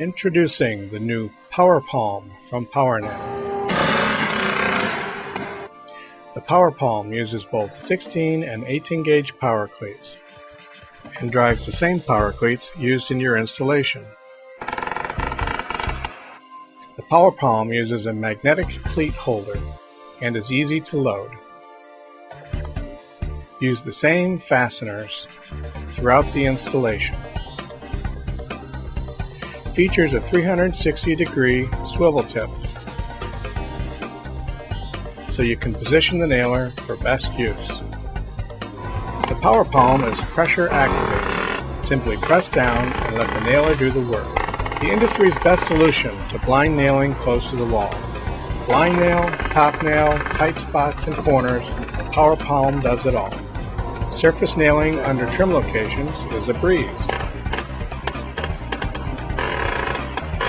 Introducing the new PowerPalm from PowerNap. The PowerPalm uses both 16 and 18 gauge PowerCleats and drives the same PowerCleats used in your installation. The PowerPalm uses a magnetic cleat holder and is easy to load. Use the same fasteners throughout the installation. Features a 360-degree swivel tip, so you can position the nailer for best use. The PowerPalm is pressure activated. Simply press down and let the nailer do the work. The industry's best solution to blind nailing close to the wall. Blind nail, top nail, tight spots and corners, the PowerPalm does it all. Surface nailing under trim locations is a breeze.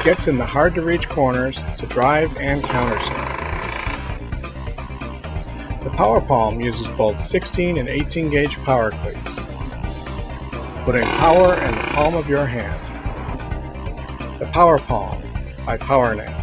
Gets in the hard-to-reach corners to drive and countersink. The PowerPalm uses both 16 and 18 gauge power cleats, putting power in the palm of your hand. The PowerPalm by PowerNail.